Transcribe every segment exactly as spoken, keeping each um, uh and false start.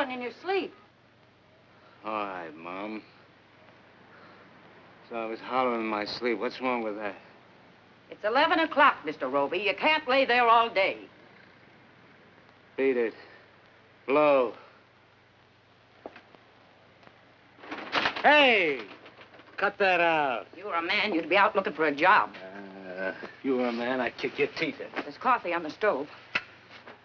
yelling in your sleep. All right, Mom. So I was hollering in my sleep. What's wrong with that? It's eleven o'clock, Mister Robey. You can't lay there all day. Beat it. Blow. Hey! Cut that out. If you were a man, you'd be out looking for a job. Uh, if you were a man, I'd kick your teeth in. There's coffee on the stove.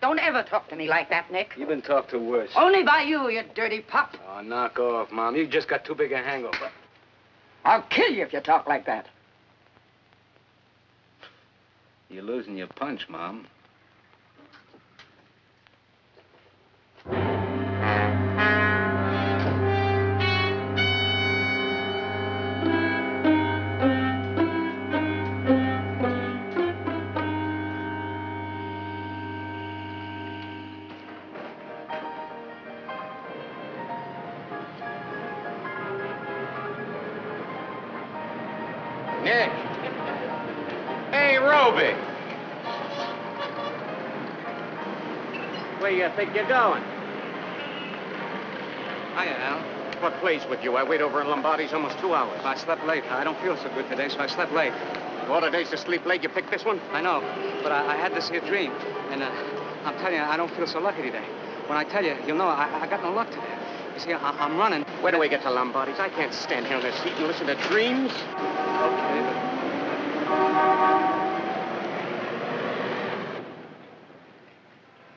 Don't ever talk to me like that, Nick. You've been talked to worse. Only by you, you dirty pup. Oh, knock off, Mom. You just got too big a hangover. I'll kill you if you talk like that. You're losing your punch, Mom. Nick! Hey, Robey! Where you think you're going? Hiya, Al. What plays with you? I wait over in Lombardi's almost two hours. I slept late. I don't feel so good today, so I slept late. Of all the days to sleep late, you picked this one? I know, but I, I had this here dream. And uh, I'm telling you, I don't feel so lucky today. When I tell you, you'll know I, I got no luck today. You see, I, I'm running. Where do we get to Lombardi's? I can't stand here in this heat and listen to dreams. Okay, then.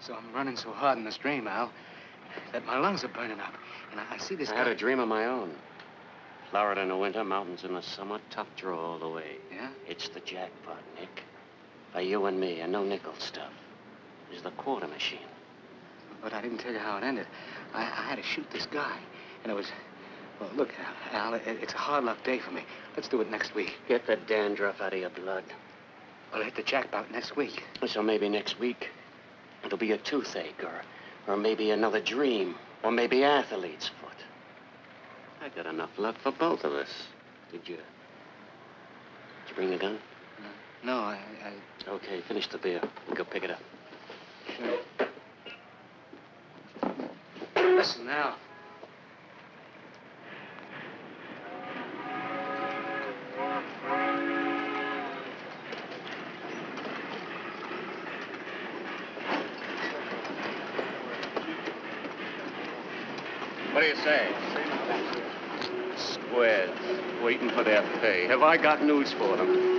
So I'm running so hard in this dream, Al, that my lungs are burning up. And I, I see this I guy. I had a dream of my own. Florida in the winter, mountains in the summer, top draw all the way. Yeah? It's the jackpot, Nick. By you and me, and no nickel stuff. It's the quarter machine. But I didn't tell you how it ended. I, I had to shoot this guy, and it was... Well, look, Al, Al, it's a hard luck day for me. Let's do it next week. Get the dandruff out of your blood. I'll hit the jackpot next week. So maybe next week it'll be a toothache, or, or maybe another dream, or maybe athlete's foot. I got enough luck for both of us. Did you... Did you bring the gun? No, no I, I... Okay, finish the beer and go pick it up. Sure. Listen now. What do you say? Squares, waiting for their pay. Have I got news for them?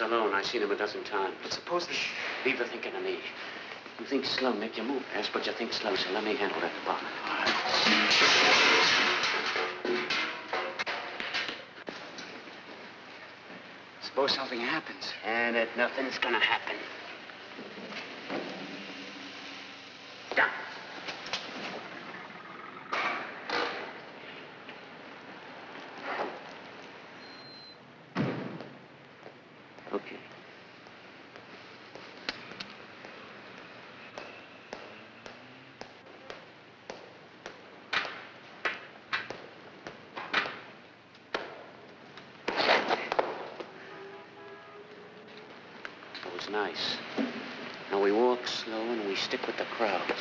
Alone. I've seen him a dozen times. But suppose this... Leave the thinking to me. You think slow, Nick. You move fast, but you think slow, so let me handle that department. All right. Suppose something happens. And if nothing's gonna happen. Down. Nice. Now we walk slow and we stick with the crowds.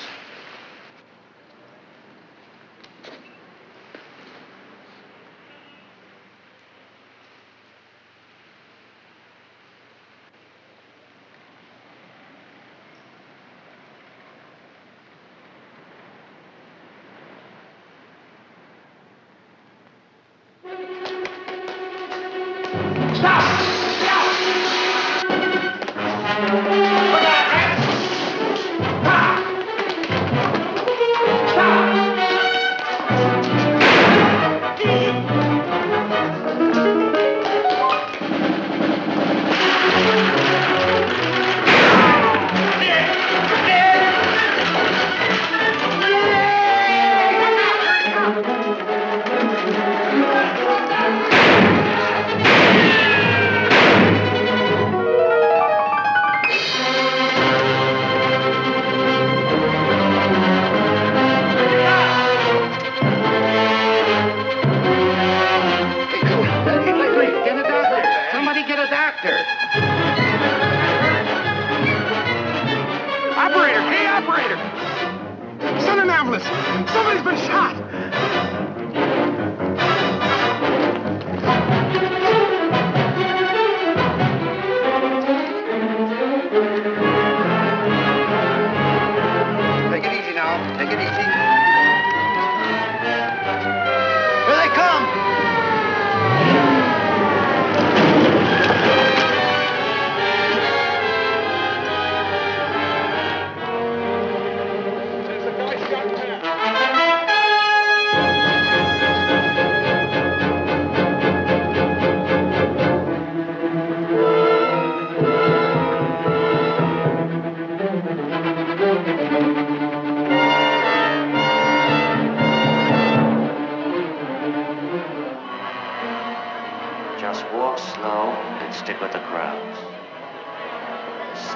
Just walk slow and stick with the crowds.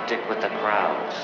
Stick with the crowds.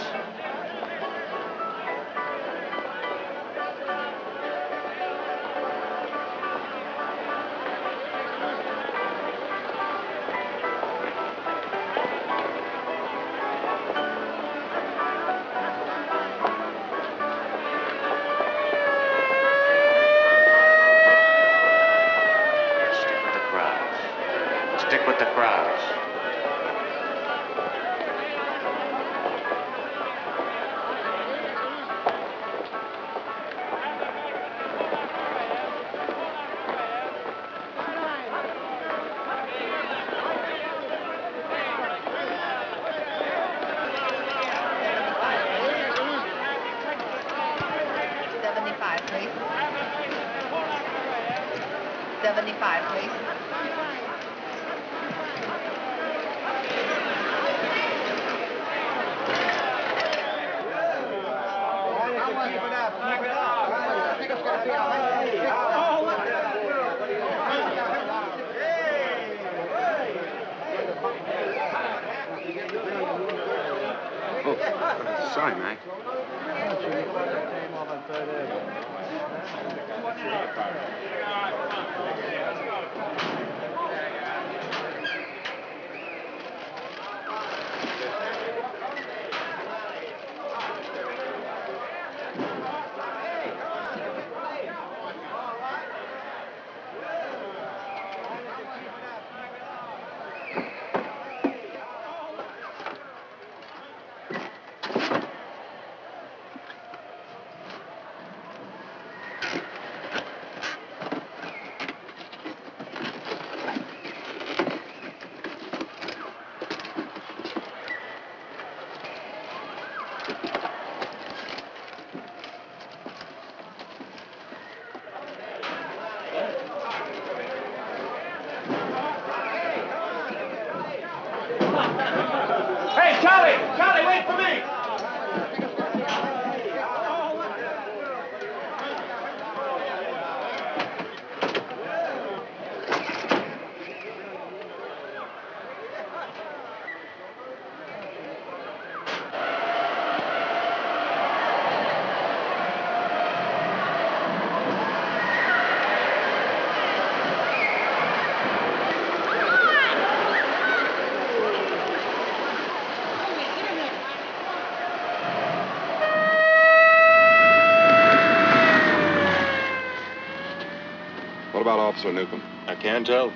Officer Newcomb. I can't tell.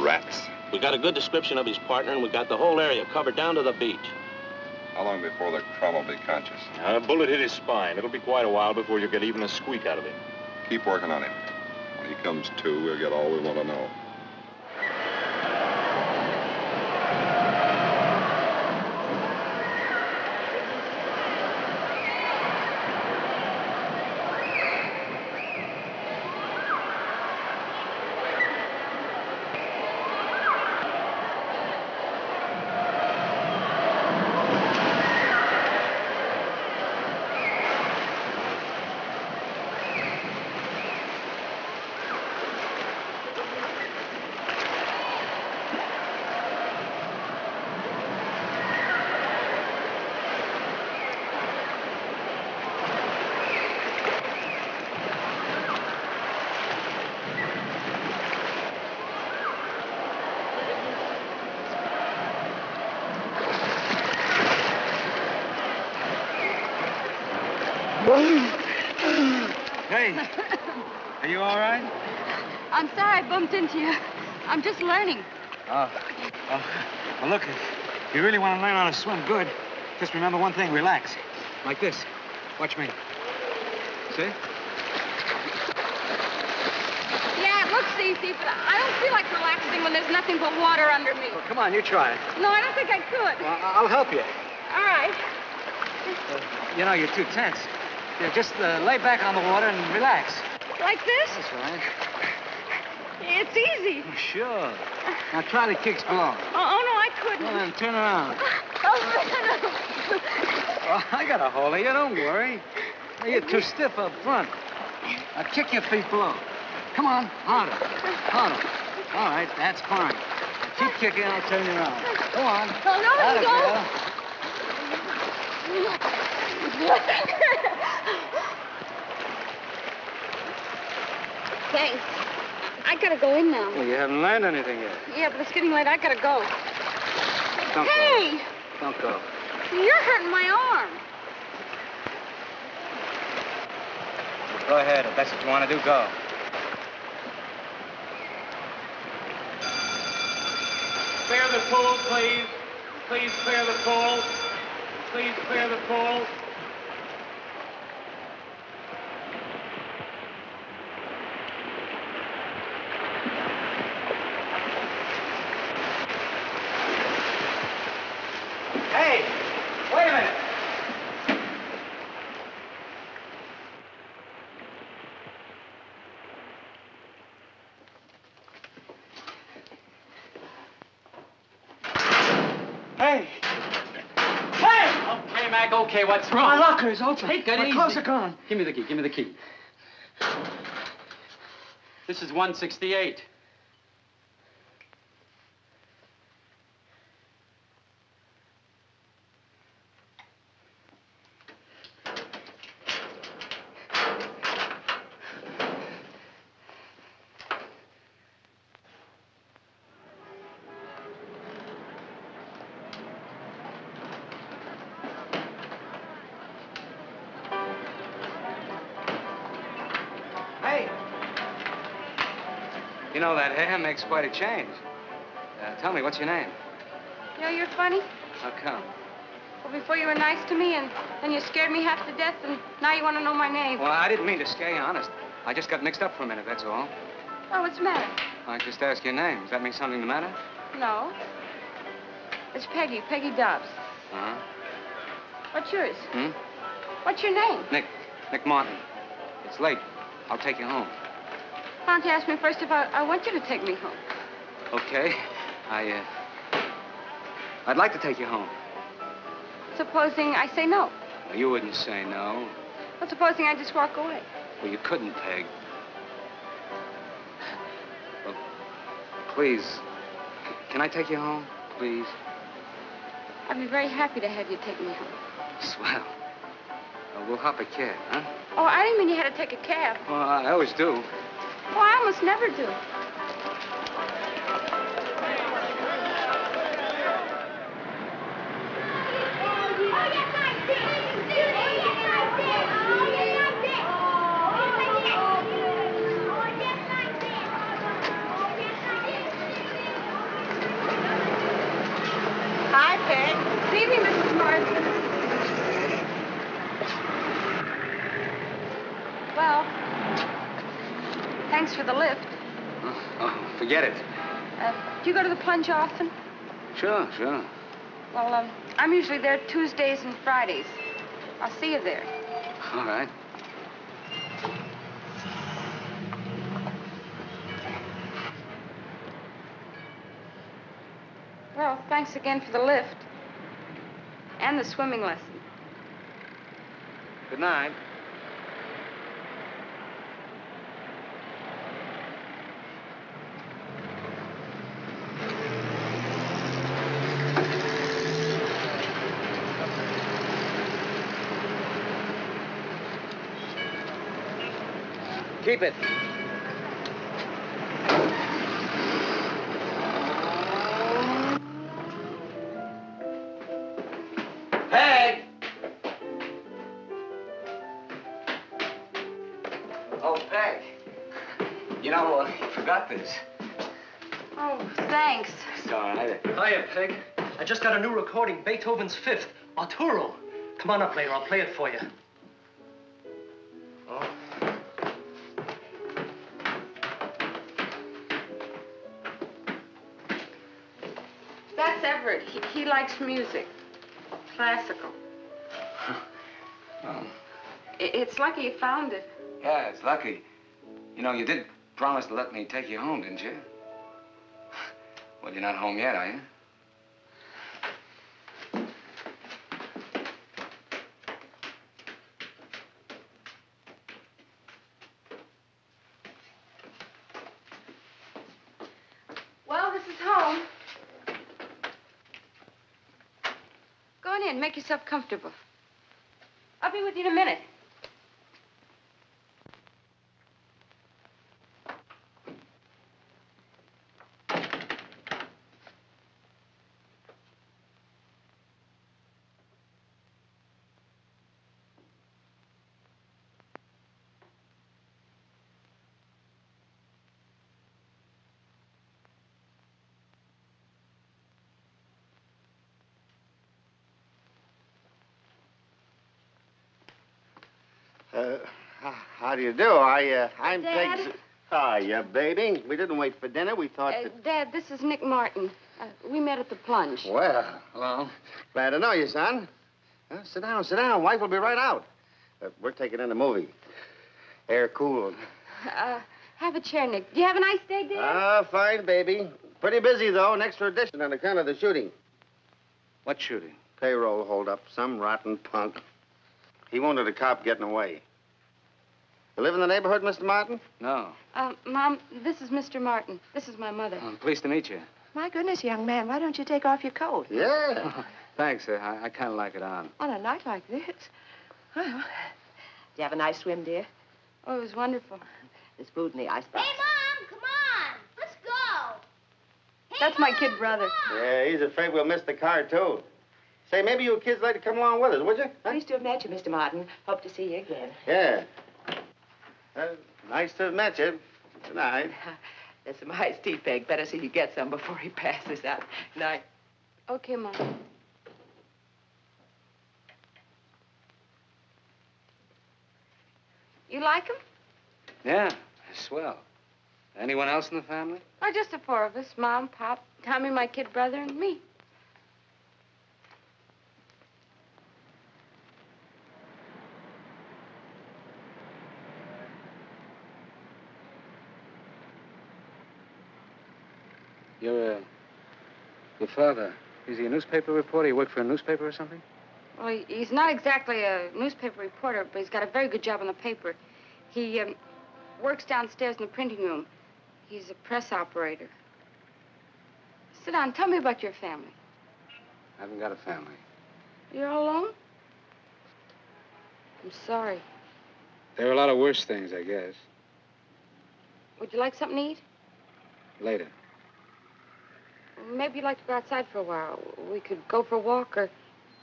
Rats. We got a good description of his partner, and we got the whole area covered down to the beach. How long before the crumb will be conscious? A bullet hit his spine. It'll be quite a while before you get even a squeak out of him. Keep working on him. When he comes to, we'll get all we want to know. Are you all right? I'm sorry I bumped into you. I'm just learning. Oh, well, well, look, if you really want to learn how to swim, good. Just remember one thing, relax. Like this. Watch me. See? Yeah, it looks easy, but I don't feel like relaxing when there's nothing but water under me. Well, come on, you try it. No, I don't think I could. Well, I'll help you. All right. Uh, you know, you're too tense. Yeah, just uh, lay back on the water and relax. Like this? That's right. It's easy. Oh, sure. Now try the kicks below. Oh, oh no, I couldn't. Well, then turn around. Oh, no. Well, I got a hold of you. Don't worry. You're too stiff up front. Now kick your feet below. Come on, harder, harder. All right, that's fine. Keep kicking, I'll turn you around. Go on. Oh, no, no, go. Thanks. I gotta go in now. Well, you haven't learned anything yet. Yeah, but it's getting late. I gotta go. Don't hey! Go. Don't go. You're hurting my arm. Go ahead. If that's what you want to do, go. Clear the pool, please. Please clear the pool. Please clear the pool. Hey, wait a minute. Okay, what's wrong? My locker is open. Take it easy. My clothes are gone. Give me the key. Give me the key. This is one sixty-eight. You know, that hair makes quite a change. Uh, tell me, what's your name? You know, you're funny. How come? Well, before you were nice to me, and then you scared me half to death, and now you want to know my name. Well, I didn't mean to scare you, honest. I just got mixed up for a minute, that's all. Oh, what's the matter? I just asked your name. Does that mean something to matter? No. It's Peggy, Peggy Dobbs. Uh-huh. What's yours? Hmm? What's your name? Nick. Nick Martin. It's late. I'll take you home. Why don't you ask me first if I, I want you to take me home? Okay. I, uh... I'd like to take you home. Supposing I say no? Well, you wouldn't say no. Well, supposing I just walk away? Well, you couldn't, Peg. Well, please, c can I take you home, please? I'd be very happy to have you take me home. Swell. Well, we'll hop a cab, huh? Oh, I didn't mean you had to take a cab. Well, I always do. Oh, I almost never do. Hi, Peg. Good evening, Missus Martin. Well... Thanks for the lift. Oh, oh forget it. Uh, do you go to the plunge often? Sure, sure. Well, um, I'm usually there Tuesdays and Fridays. I'll see you there. All right. Well, thanks again for the lift. And the swimming lesson. Good night. Keep it. Peg! Oh, Peg. You know, uh, you forgot this. Oh, thanks. It's all right. Hiya, Peg. I just got a new recording, Beethoven's fifth, Arturo. Come on up later, I'll play it for you. He, he likes music, classical. Well, it, it's lucky you found it. Yeah, it's lucky. You know, you did promise to let me take you home, didn't you? Well, you're not home yet, are you? in. Make yourself comfortable. I'll be with you in a minute. Uh, how do you do? I, uh, I'm Dad? Peg's... Oh, yeah, baby. We didn't wait for dinner. We thought uh, that... Dad, this is Nick Martin. Uh, we met at the plunge. Well, well, glad to know you, son. Uh, sit down, sit down. Wife will be right out. Uh, we're taking in a movie. Air cooled. Uh, have a chair, Nick. Do you have a nice day, Dad? Ah, uh, fine, baby. Pretty busy, though. An extra edition on account of the shooting. What shooting? Payroll holdup. Some rotten punk. He wanted a cop getting away. You live in the neighborhood, Mister Martin? No. Uh, Mom, this is Mister Martin. This is my mother. I'm pleased to meet you. My goodness, young man, why don't you take off your coat? Yeah. Oh, thanks. Uh, I, I kind of like it on. On a night like this? Well, did you have a nice swim, dear? Oh, it was wonderful. There's food in the icebox. Hey, Mom, come on. Let's go. Hey, That's Mom, my kid brother. Yeah, he's afraid we'll miss the car, too. Say, maybe you kids like to come along with us, would you? Nice to have met you, Mister Martin. Hope to see you again. Yeah. Uh, nice to have met you. Good night. There's some iced tea, Peg. Better see you get some before he passes out. Night. Okay, Mom. You like him? Yeah, swell. Anyone else in the family? Oh, just the four of us. Mom, Pop, Tommy, my kid brother, and me. Your, uh, your father, is he a newspaper reporter? He worked for a newspaper or something? Well, he, he's not exactly a newspaper reporter, but he's got a very good job on the paper. He um, works downstairs in the printing room. He's a press operator. Sit down. Tell me about your family. I haven't got a family. You're all alone? I'm sorry. There are a lot of worse things, I guess. Would you like something to eat? Later. Maybe you'd like to go outside for a while. We could go for a walk or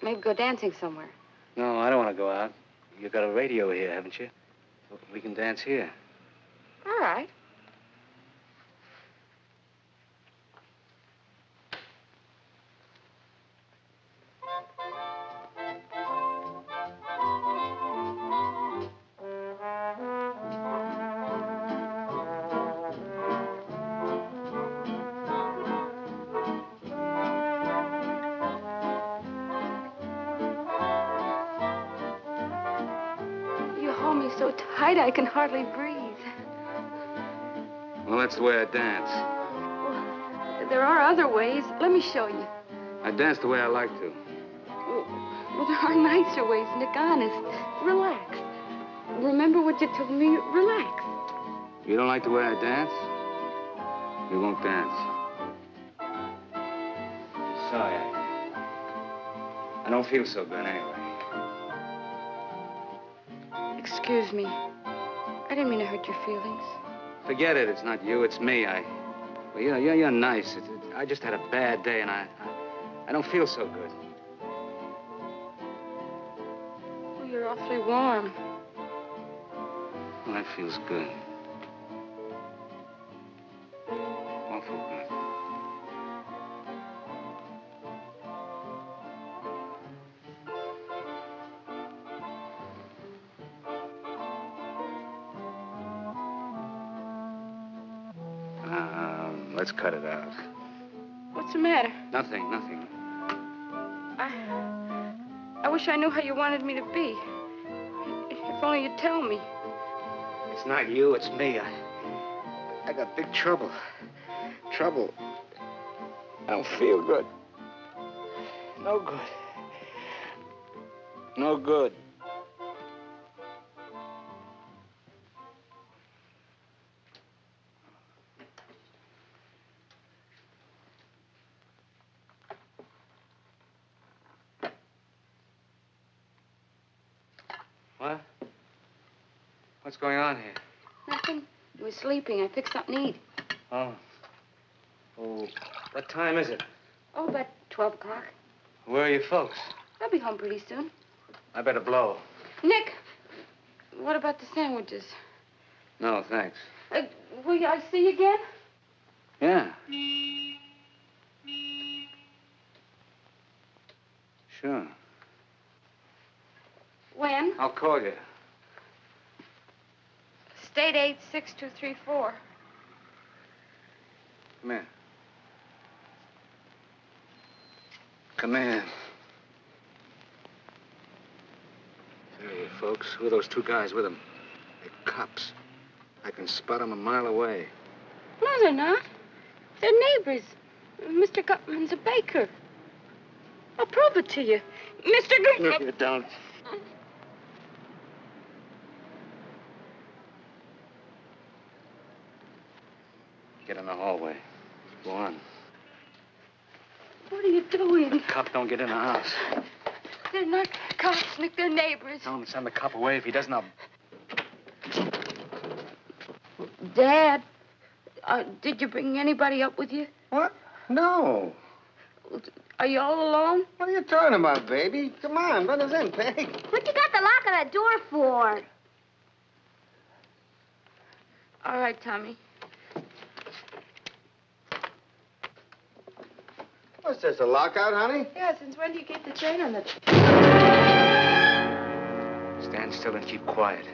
maybe go dancing somewhere. No, I don't want to go out. You've got a radio here, haven't you? We can dance here. All right. I can hardly breathe. Well, that's the way I dance. Well, there are other ways. Let me show you. I dance the way I like to. Well, well, there are nicer ways, Nick, honest. Relax. Remember what you told me. Relax. You don't like the way I dance? We won't dance. Sorry. I don't feel so good anyway. Excuse me. I didn't mean to hurt your feelings. Forget it. It's not you. It's me. I... Well, you know, you're, you're nice. It, it, I just had a bad day, and I, I... I don't feel so good. Oh, you're awfully warm. Well, that feels good. Awful Let's cut it out. What's the matter? Nothing, nothing. I... I wish I knew how you wanted me to be. If only you'd tell me. It's not you, it's me. I... I got big trouble. Trouble. I don't feel good. No good. No good. What's going on here? Nothing. He was sleeping. I fixed something to eat. Oh. Oh. What time is it? Oh, about twelve o'clock. Where are your folks? I'll be home pretty soon. I better blow. Nick, what about the sandwiches? No, thanks. Uh, will I see you again? Yeah. Sure. When? I'll call you. State eight six two three four. Come in. Come in. Hey, folks, who are those two guys with them? They're cops. I can spot them a mile away. No, they're not. They're neighbors. Mister Gutman's a baker. I'll prove it to you. Mister Gutman... No, you don't. Get in the hallway. Go on. What are you doing? The cop don't get in the house. They're not cops, Nick. They're neighbors. Tell him to send the cop away. If he doesn't, I'll... Dad, uh, did you bring anybody up with you? What? No. Are you all alone? What are you talking about, baby? Come on, let us in, Peg. What you got the lock on that door for? All right, Tommy. What's this, a lockout, honey? Yeah, since when do you keep the chain on the... Stand still and keep quiet.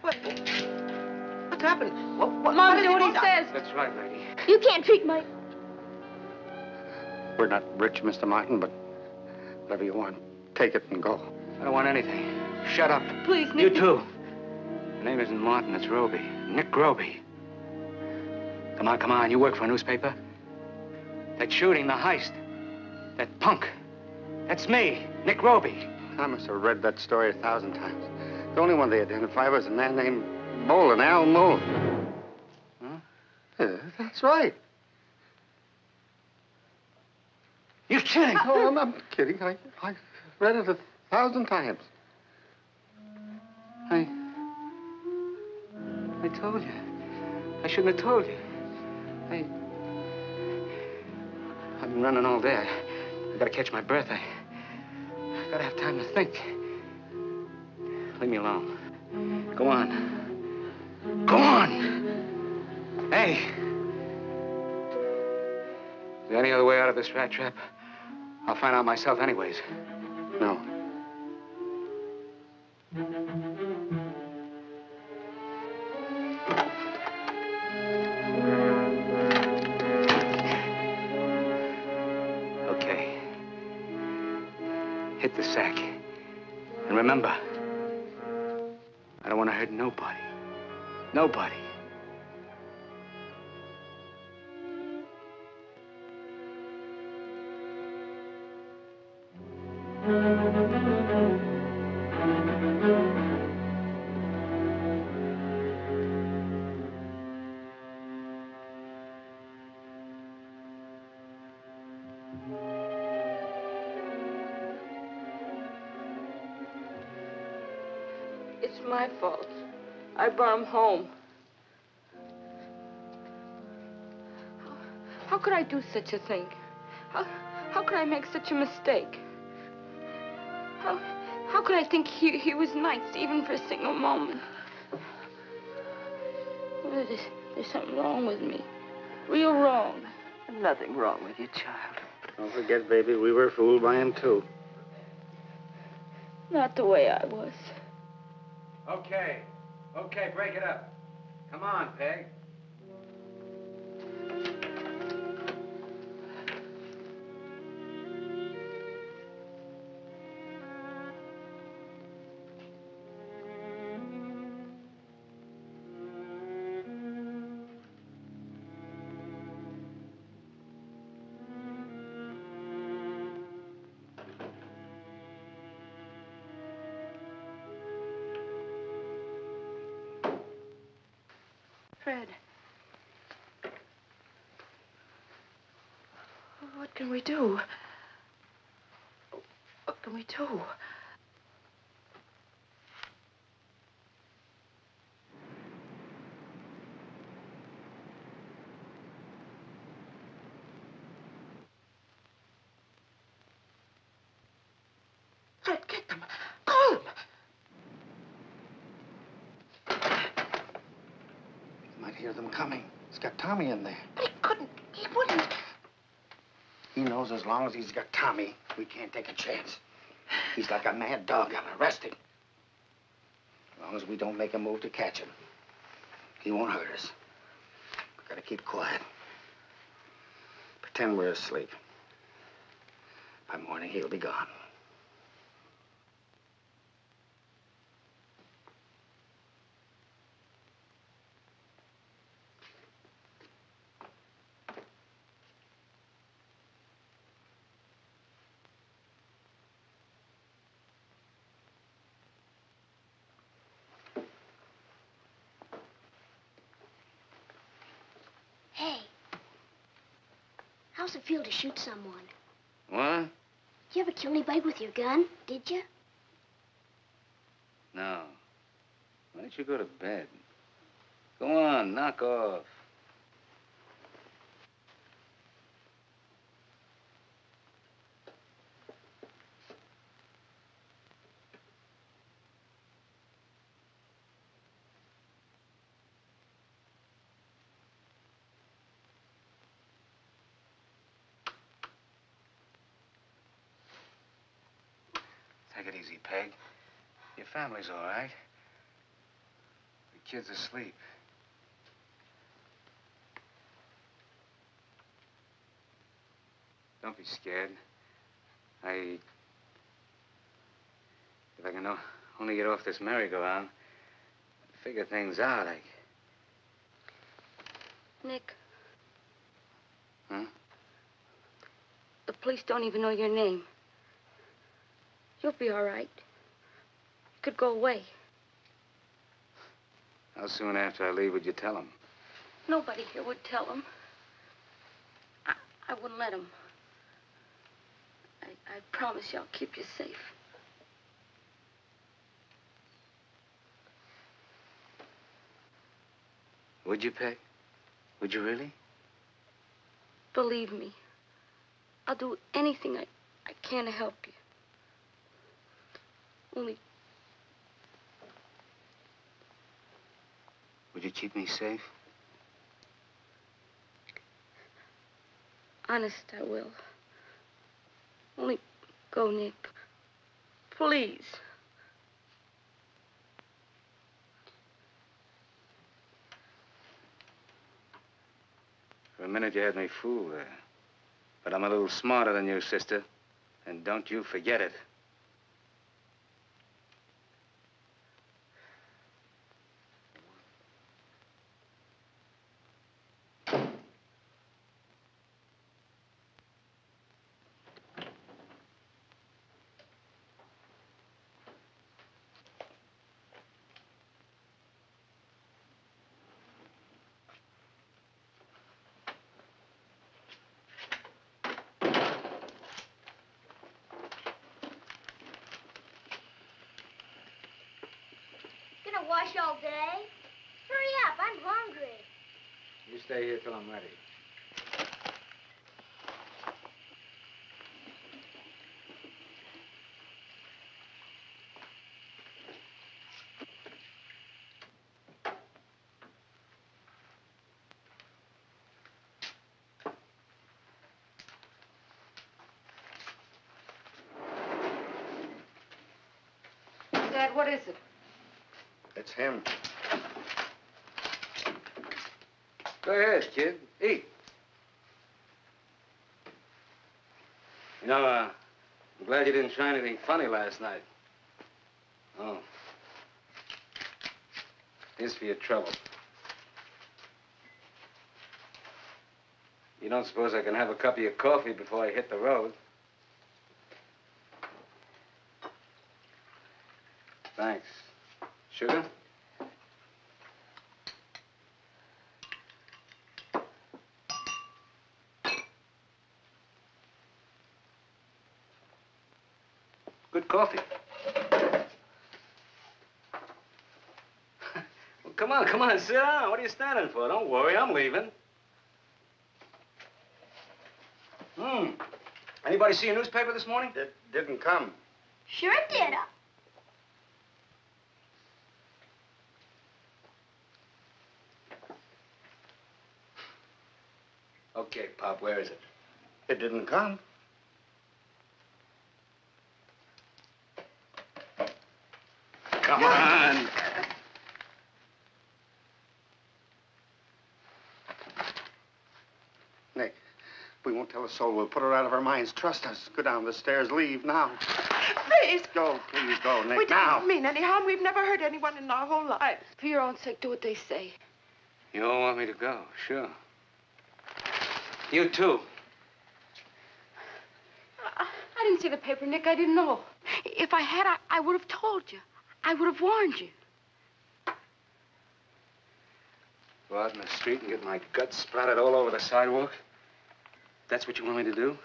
What? What's happened? What, what, Mom, do what he says. That's right, lady. You can't treat my... We're not rich, Mister Martin, but whatever you want, take it and go. I don't want anything. Shut up. Please, Nick. You too. The name isn't Martin, it's Robey. Nick Robey. Come on, come on. You work for a newspaper? That shooting, the heist, that punk. That's me, Nick Robey. I must have read that story a thousand times. The only one they identify was a man named Molin, Al Molin. Huh? Yeah, that's right. You're kidding. Oh, I'm not kidding. I, I read it a thousand times. I... I told you. I shouldn't have told you. I... I've been running all day. I've got to catch my breath. I, I've got to have time to think. Leave me alone. Go on. Go on! Hey! Is there any other way out of this rat trap? I'll find out myself anyways. No. The sack. And remember, I don't want to hurt nobody. Nobody. My fault. I brought him home. How, how could I do such a thing? How, how could I make such a mistake? How, how could I think he, he was nice even for a single moment? There's, there's something wrong with me. Real wrong. Nothing wrong with you, child. Don't forget, baby, we were fooled by him, too. Not the way I was. Okay. Okay, break it up. Come on, Peg. Fred. What can we do? What can we do? Fred, get them. Call them. You might hear them coming. He's got Tommy in there. But he couldn't. He wouldn't. He knows as long as he's got Tommy, we can't take a chance. He's like a mad dog. I'll arrest him. As long as we don't make a move to catch him, he won't hurt us. We've got to keep quiet. Pretend we're asleep. By morning, he'll be gone. How's it feel to shoot someone? What? Did you ever kill anybody with your gun? Did you? No. Why don't you go to bed? Go on, knock off. Take it easy, Peg. Your family's all right. The kid's asleep. Don't be scared. I... If I can only get off this merry-go-round, figure things out, I... Nick. Huh? The police don't even know your name. You'll be all right. You could go away. How soon after I leave would you tell them? Nobody here would tell them. I, I wouldn't let them. I, I promise you I'll keep you safe. Would you, Peg? Would you really? Believe me, I'll do anything I, I can to help you. Only... Would you keep me safe? Honest, I will. Only go, Nick. Please. For a minute, you had me fooled there. But I'm a little smarter than you, sister. And don't you forget it. Wash all day. Hurry up, I'm hungry. You stay here till I'm ready. Dad, what is it? It's him. Go ahead, kid. Eat. You know, uh, I'm glad you didn't try anything funny last night. Oh. Here's for your trouble. You don't suppose I can have a cup of your coffee before I hit the road? Thanks. Sugar? Good coffee. Well, come on, come on, sit down. What are you standing for? Don't worry, I'm leaving. Hmm. Anybody see a newspaper this morning? It didn't come. Sure did. Okay, Pop, where is it? It didn't come. Come on. Nick, we won't tell a soul. We'll put her out of our minds. Trust us. Go down the stairs. Leave now. Please. Go, please, go, Nick, we now. We don't mean any harm. We've never hurt anyone in our whole lives. For your own sake, do what they say. You all want me to go? Sure. You too. I, I didn't see the paper, Nick. I didn't know. If I had, I, I would have told you. I would have warned you. Go out in the street and get my guts splattered all over the sidewalk? That's what you want me to do?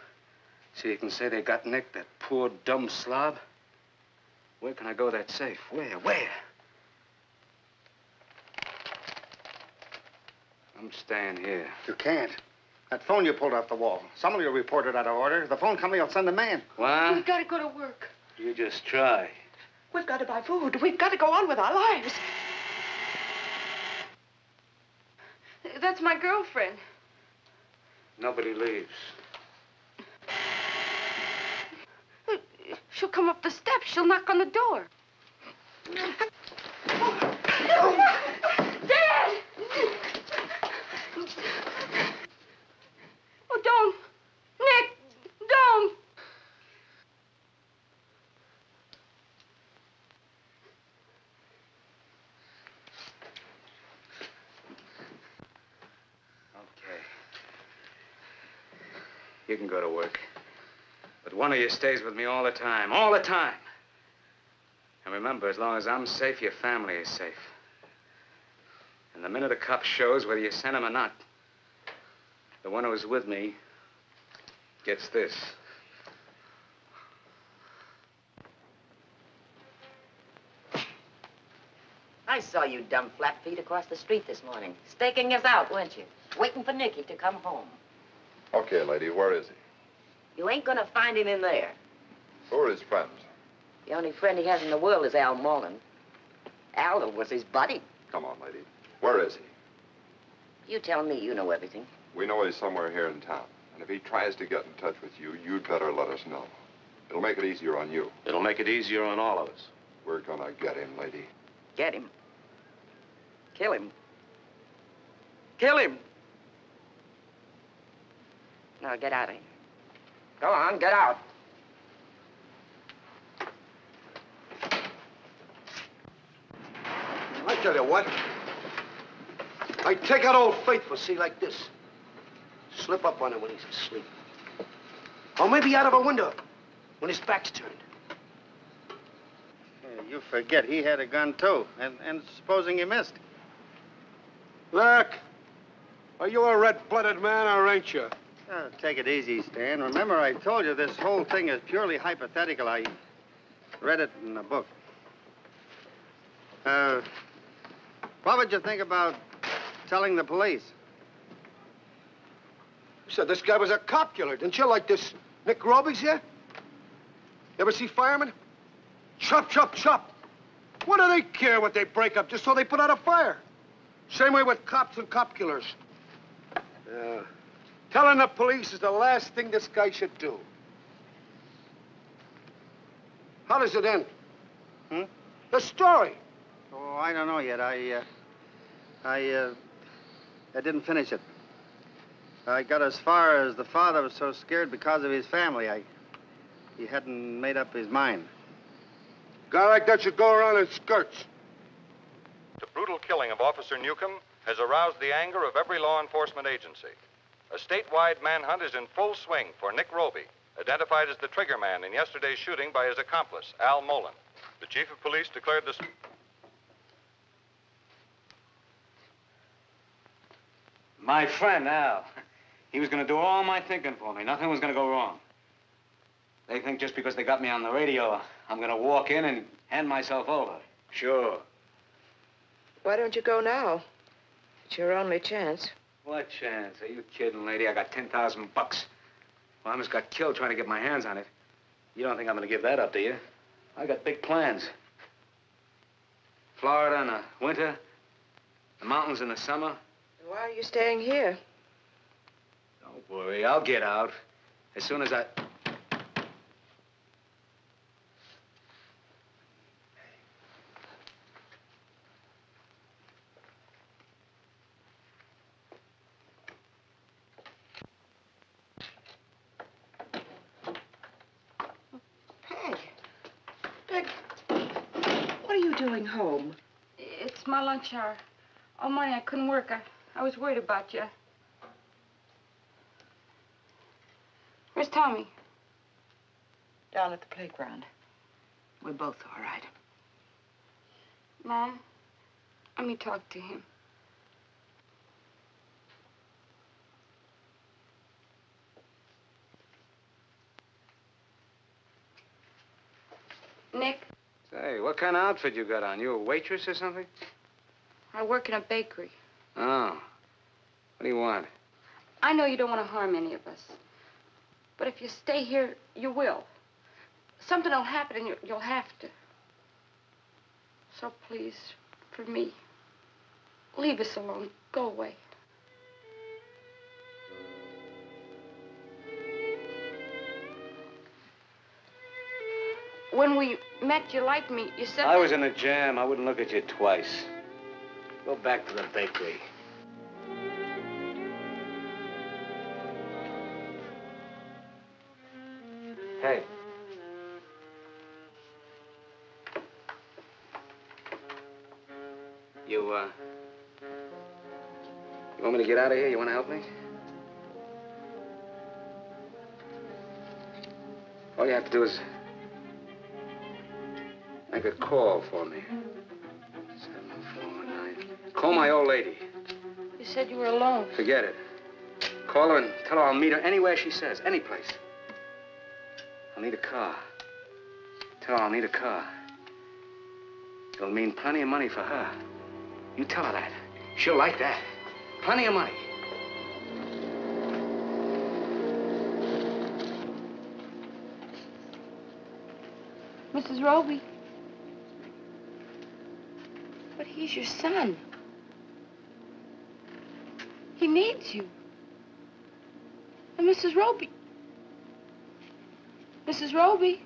So you can say they got Nick, that poor, dumb slob? Where can I go that safe? Where? Where? I'm staying here. You can't. That phone you pulled off the wall. Some of you reported out of order. The phone company will send a man. What? We've got to go to work. You just try. We've got to buy food. We've got to go on with our lives. That's my girlfriend. Nobody leaves. She'll come up the steps. She'll knock on the door. Dad! Oh, don't. Nick, don't. You can go to work, but one of you stays with me all the time, all the time. And remember, as long as I'm safe, your family is safe. And the minute the cop shows, whether you send him or not, the one who's with me gets this. I saw you dumb flatfeet across the street this morning, staking us out, weren't you? Waiting for Nicky to come home. Okay, lady, where is he? You ain't gonna find him in there. Who are his friends? The only friend he has in the world is Al Molin. Al was his buddy. Come on, lady. Where is he? You tell me you know everything. We know he's somewhere here in town. And if he tries to get in touch with you, you'd better let us know. It'll make it easier on you. It'll make it easier on all of us. We're gonna get him, lady. Get him? Kill him? Kill him! Now, get out of here. Go on, get out. I tell you what. I take out Old Faithful, see, like this. Slip up on him when he's asleep. Or maybe out of a window when his back's turned. Hey, you forget he had a gun, too. And, and supposing he missed. Look, are you a red-blooded man or ain't you? Oh, take it easy, Stan. Remember, I told you this whole thing is purely hypothetical. I read it in a book. Uh, what would you think about telling the police? You said this guy was a cop killer, didn't you? Like this Nick Robey's here? You ever see firemen? Chop, chop, chop. What do they care what they break up just so they put out a fire? Same way with cops and cop killers. Yeah. Telling the police is the last thing this guy should do. How does it end? Hmm? The story. Oh, I don't know yet. I, uh, I, uh, I didn't finish it. I got as far as the father was so scared because of his family. I, he hadn't made up his mind. A guy like that should go around in skirts. The brutal killing of Officer Newcomb has aroused the anger of every law enforcement agency. A statewide manhunt is in full swing for Nick Robey, identified as the trigger man in yesterday's shooting by his accomplice, Al Molin. The chief of police declared this... My friend, Al. He was gonna do all my thinking for me. Nothing was gonna go wrong. They think just because they got me on the radio, I'm gonna walk in and hand myself over. Sure. Why don't you go now? It's your only chance. What chance? Are you kidding, lady? I got ten thousand bucks. Well, I almost got killed trying to get my hands on it. You don't think I'm going to give that up, do you? I got big plans. Florida in the winter, the mountains in the summer. Then why are you staying here? Don't worry, I'll get out. As soon as I... Home. It's my lunch hour. All morning I couldn't work. I, I was worried about you. Where's Tommy? Down at the playground. We're both all right. Mom, let me talk to him. Nick? Hey, what kind of outfit you got on? You a waitress or something? I work in a bakery. Oh. What do you want? I know you don't want to harm any of us. But if you stay here, you will. Something will happen and you, you'll have to. So please, for me, leave us alone. Go away. When we met, you liked me. You said... I was in a jam. I wouldn't look at you twice. Go back to the bakery. Hey. You, uh... you want me to get out of here? You want to help me? All you have to do is... make a call for me. seven four nine. Call my old lady. You said you were alone. Forget it. Call her and tell her I'll meet her anywhere she says, any place. I'll need a car. Tell her I'll need a car. It'll mean plenty of money for her. You tell her that. She'll like that. Plenty of money. Missus Robey. But he's your son. He needs you. And Missus Robey. Missus Robey.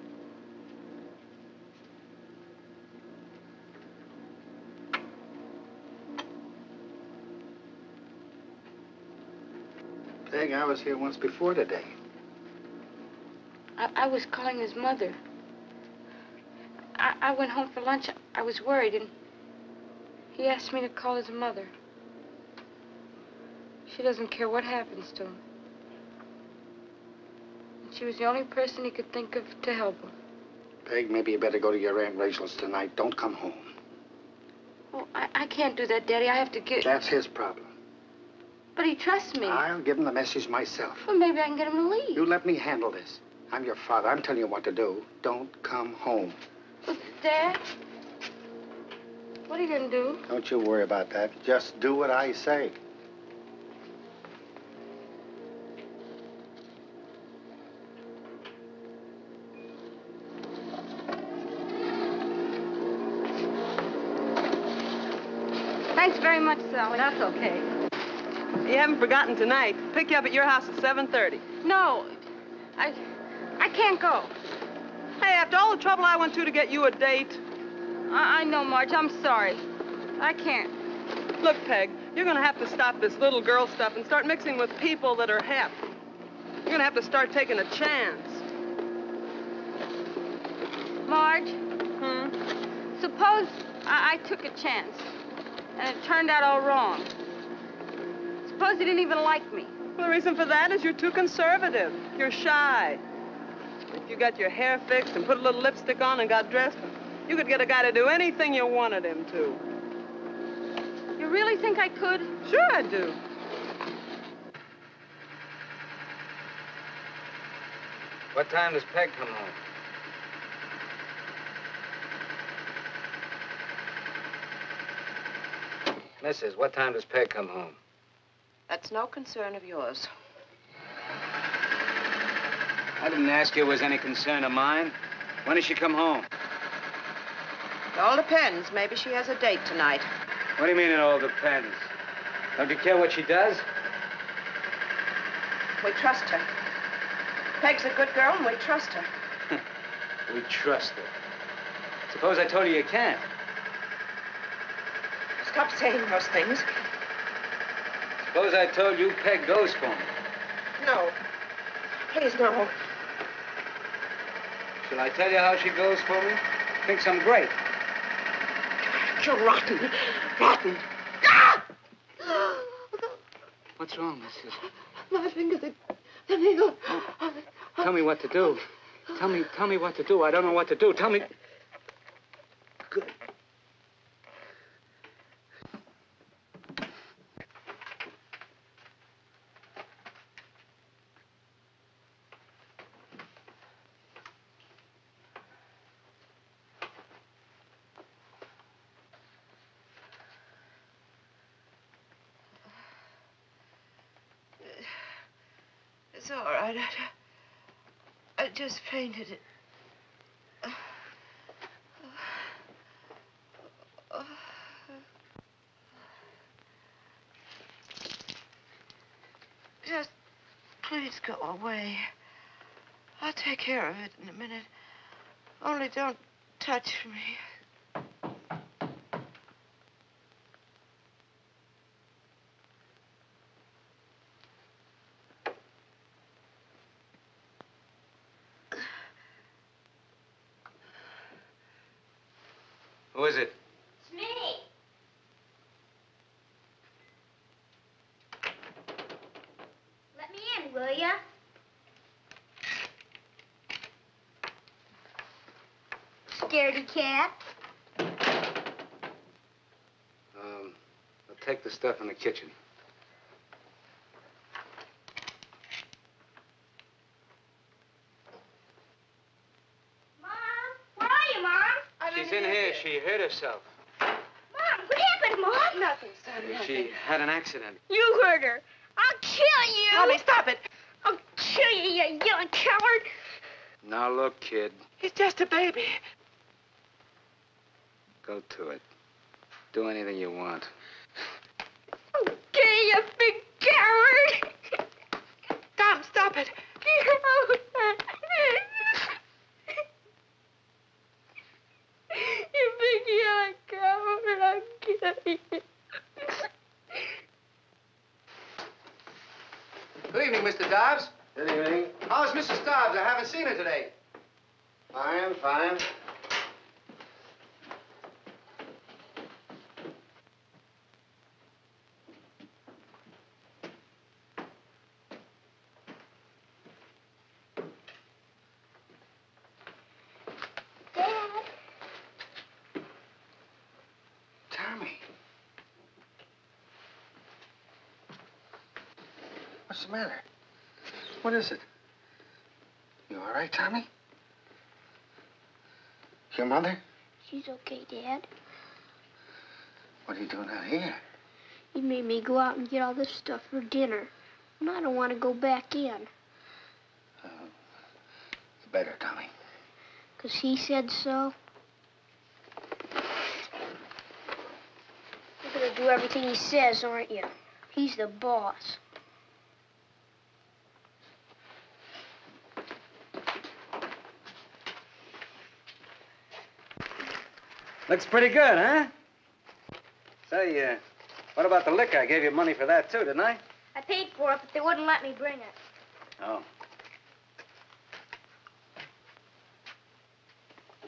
Peg, I was here once before today. I, I was calling his mother. I, I went home for lunch. I, I was worried and... he asked me to call his mother. She doesn't care what happens to him. And she was the only person he could think of to help him. Peg, maybe you better go to your Aunt Rachel's tonight. Don't come home. Oh, I, I can't do that, Daddy. I have to get... That's his problem. But he trusts me. I'll give him the message myself. Well, maybe I can get him to leave. You let me handle this. I'm your father. I'm telling you what to do. Don't come home. But, Dad... what are you gonna do? Don't you worry about that. Just do what I say. Thanks very much, Sal. That's okay. You haven't forgotten tonight. Pick you up at your house at seven thirty. No, I, I can't go. Hey, after all the trouble I went to to get you a date. I, I know, Marge. I'm sorry. I can't. Look, Peg, you're going to have to stop this little girl stuff and start mixing with people that are hep. You're going to have to start taking a chance. Marge? Hmm? Suppose I, I took a chance and it turned out all wrong. Suppose he didn't even like me. Well, the reason for that is you're too conservative. You're shy. If you got your hair fixed and put a little lipstick on and got dressed, you could get a guy to do anything you wanted him to. You really think I could? Sure I do. What time does Peg come home? Missus, what time does Peg come home? That's no concern of yours. I didn't ask you it was any concern of mine. When does she come home? It all depends. Maybe she has a date tonight. What do you mean it all depends? Don't you care what she does? We trust her. Peg's a good girl, and we trust her. We trust her. Suppose I told you you can't. Stop saying those things. Suppose I told you Peg goes for me. No. Please, no. Shall I tell you how she goes for me? Thinks I'm great. You're rotten. Rotten. What's wrong, Missus? My fingers are... the needle. Oh. Tell me what to do. Tell me, tell me what to do. I don't know what to do. Tell me... Good. It's all right. I, I just painted it. Uh, uh, uh, just please go away. I'll take care of it in a minute. Only don't touch me. Who is it? It's me. Let me in, will you? Scaredy cat. Um, I'll take the stuff in the kitchen. She hurt herself. Mom, what happened, Mom? Nothing, son, nothing. She had an accident. You hurt her. I'll kill you. Tommy, stop it. I'll kill you, you young coward. Now, look, kid. He's just a baby. Go to it. Do anything you want. Okay, you big coward. Tom, stop it. Good evening, Mister Dobbs. Good evening. How's Missus Dobbs? I haven't seen her today. Fine, fine. What's the matter? What is it? You all right, Tommy? Your mother? She's okay, Dad. What are you doing out here? You made me go out and get all this stuff for dinner. And I don't want to go back in. Uh, you better, Tommy. Because he said so. You're going to do everything he says, aren't you? He's the boss. Looks pretty good, huh? Say, uh, what about the liquor? I gave you money for that, too, didn't I? I paid for it, but they wouldn't let me bring it. Oh.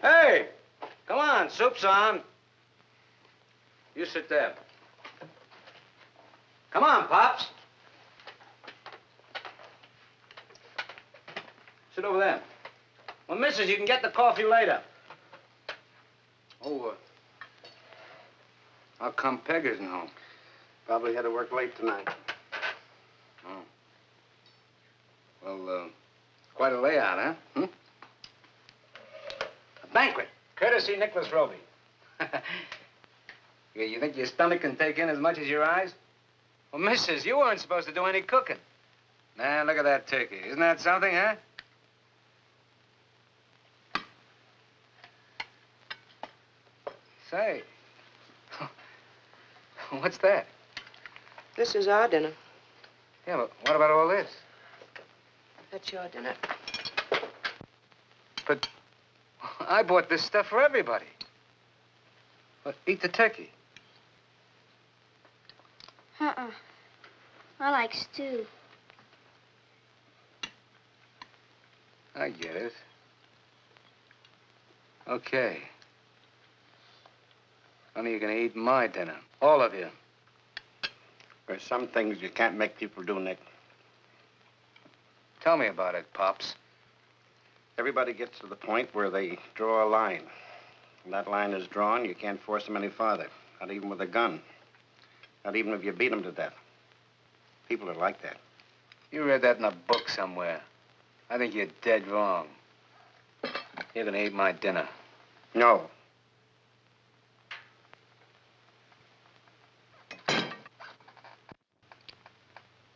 Hey! Come on, soup's on. You sit there. Come on, Pops. Sit over there. Well, Missus, you can get the coffee later. Oh, uh, how come Peg isn't home? Probably had to work late tonight. Oh. Well, uh, quite a layout, huh? Hmm? A banquet, courtesy Nicholas Robey. You think your stomach can take in as much as your eyes? Well, Missus, you weren't supposed to do any cooking. Now, look at that turkey. Isn't that something, huh? Say, what's that? This is our dinner. Yeah, but what about all this? That's your dinner. But I bought this stuff for everybody. But eat the turkey. Uh-uh. I like stew. I get it. Okay. Only you're gonna eat my dinner. All of you. There's some things you can't make people do, Nick. Tell me about it, Pops. Everybody gets to the point where they draw a line. When that line is drawn, you can't force them any farther. Not even with a gun. Not even if you beat them to death. People are like that. You read that in a book somewhere. I think you're dead wrong. You're gonna eat my dinner. No.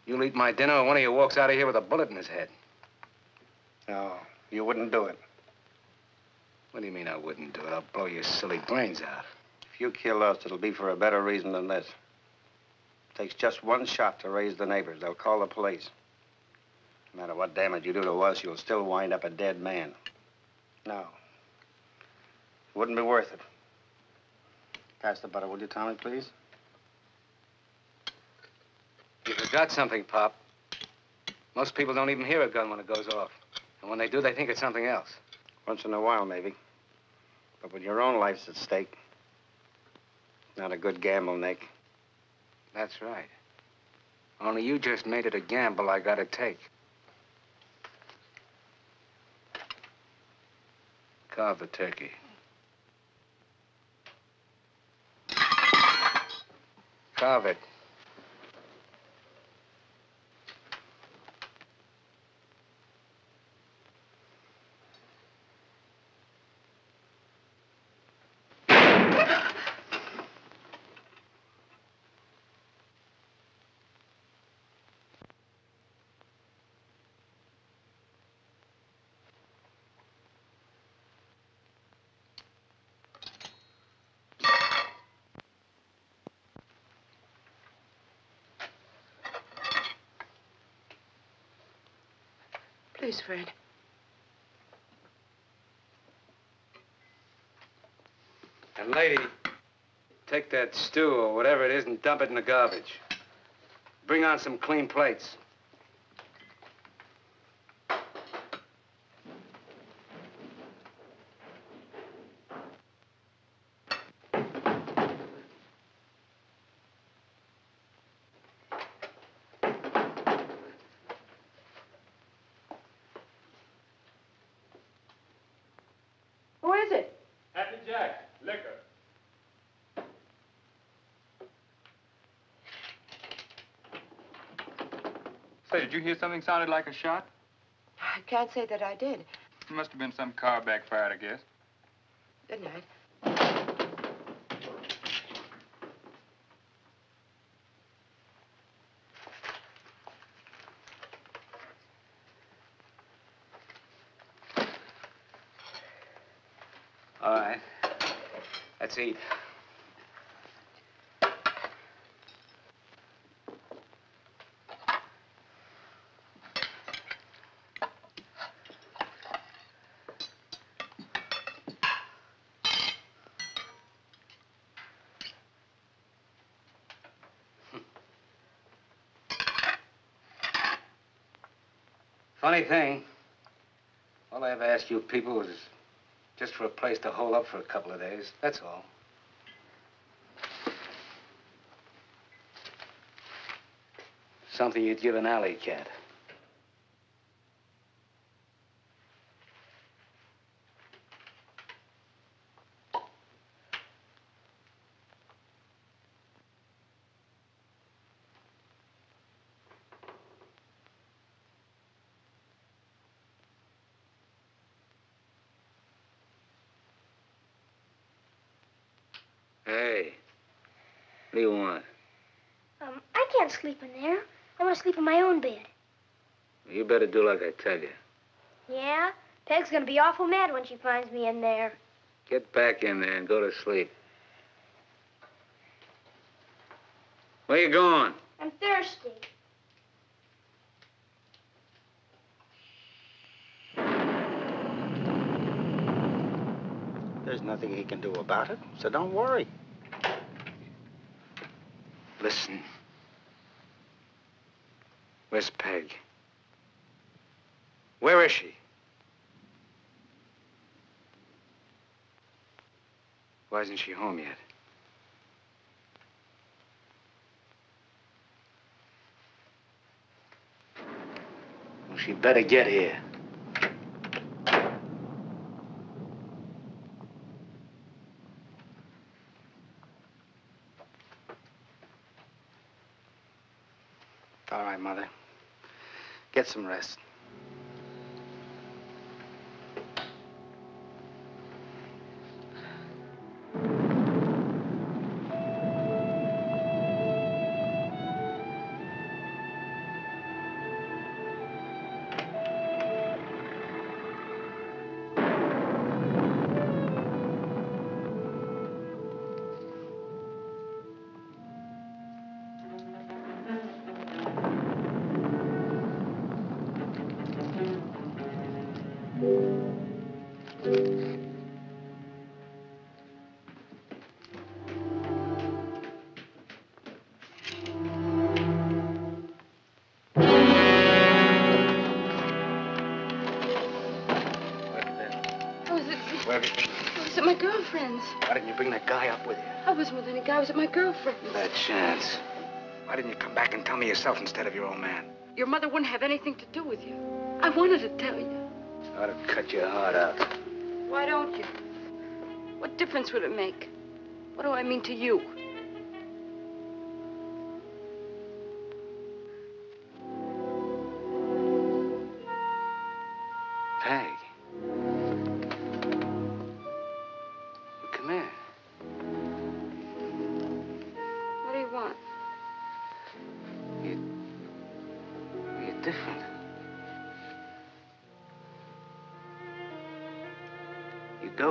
You'll eat my dinner or one of you walks out of here with a bullet in his head. No, you wouldn't do it. What do you mean I wouldn't do it? I'll blow your silly brains out. If you kill us, it'll be for a better reason than this. It takes just one shot to raise the neighbors. They'll call the police. No matter what damage you do to us, you'll still wind up a dead man. No. It wouldn't be worth it. Pass the butter, will you, Tommy, please? You forgot something, Pop. Most people don't even hear a gun when it goes off. And when they do, they think it's something else. Once in a while, maybe. But when your own life's at stake, not a good gamble, Nick. That's right. Only you just made it a gamble I gotta take. Carve the turkey. Carve it. Please, Fred. And lady, take that stew or whatever it is and dump it in the garbage. Bring on some clean plates. Did you hear something sounded like a shot? I can't say that I did. It must have been some car backfired, I guess. Good night. All right. Let's eat. Funny thing, all I ever asked you people was just for a place to hole up for a couple of days, that's all. Something you'd give an alley cat. Sleep in there. I want to sleep in my own bed. You better do like I tell you. Yeah? Peg's gonna be awful mad when she finds me in there. Get back in there and go to sleep. Where you going? I'm thirsty. There's nothing he can do about it, so don't worry. Listen. Where's Peg? Where is she? Why isn't she home yet? Well, she better get here. All right, Mother. Get some rest. Friends. Why didn't you bring that guy up with you? I wasn't with any guy. I was at my girlfriend's. Bad chance. Why didn't you come back and tell me yourself instead of your old man? Your mother wouldn't have anything to do with you. I wanted to tell you. I ought to cut your heart out. Why don't you? What difference would it make? What do I mean to you?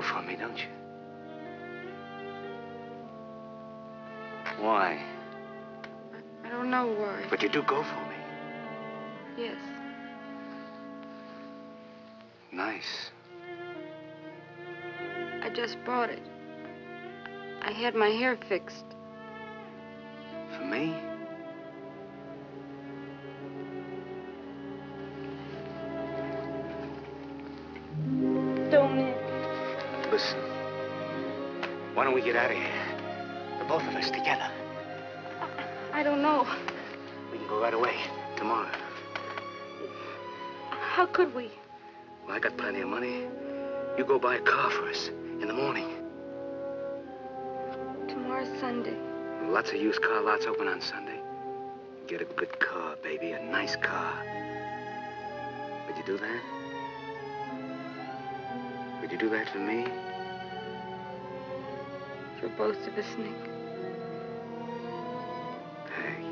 For me, don't you? Why? I, I don't know why. But you do go for me. Yes. Nice. I just bought it. I had my hair fixed. For me? Why don't we get out of here? The both of us together. I don't know. We can go right away, tomorrow. How could we? Well, I got plenty of money. You go buy a car for us in the morning. Tomorrow's Sunday. Lots of used car lots open on Sunday. Get a good car, baby, a nice car. Would you do that? Would you do that for me? For both of us, Nick. Peg,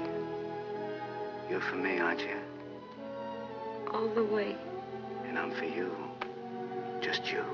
you're for me, aren't you? All the way. And I'm for you. Just you.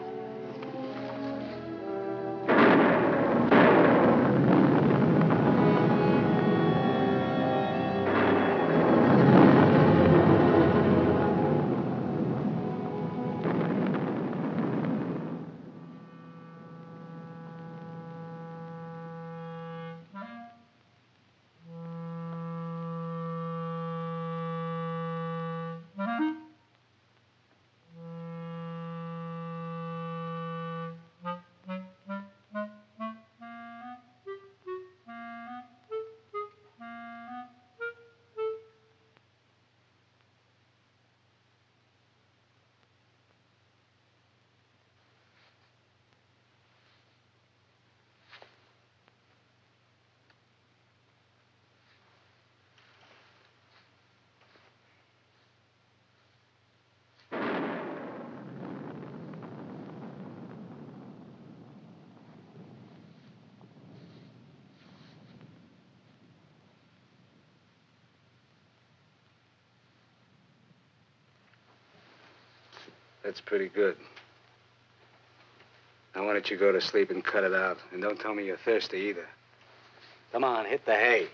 That's pretty good. Now why don't you go to sleep and cut it out? And don't tell me you're thirsty either. Come on, hit the hay.